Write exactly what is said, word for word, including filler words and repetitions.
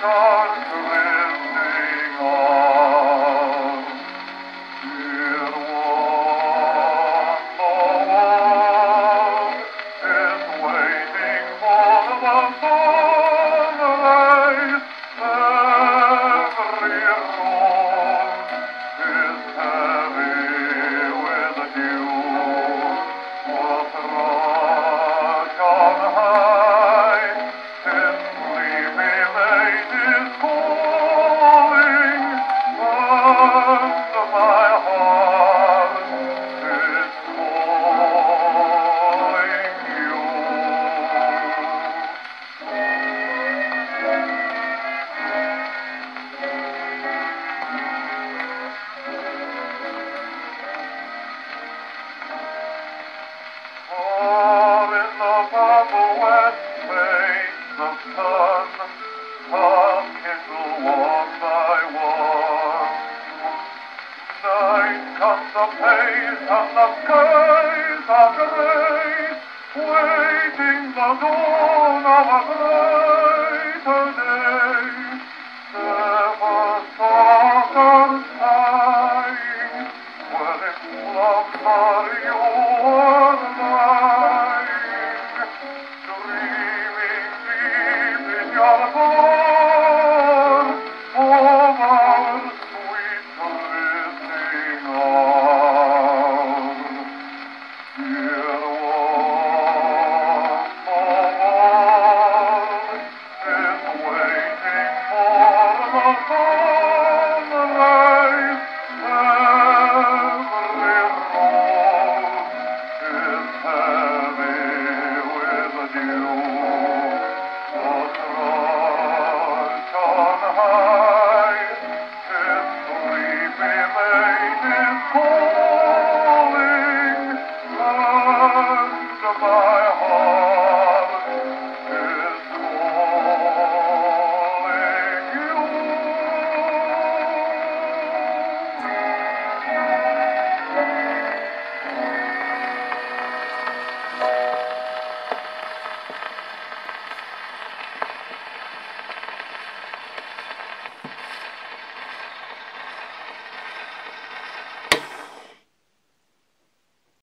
gone to live.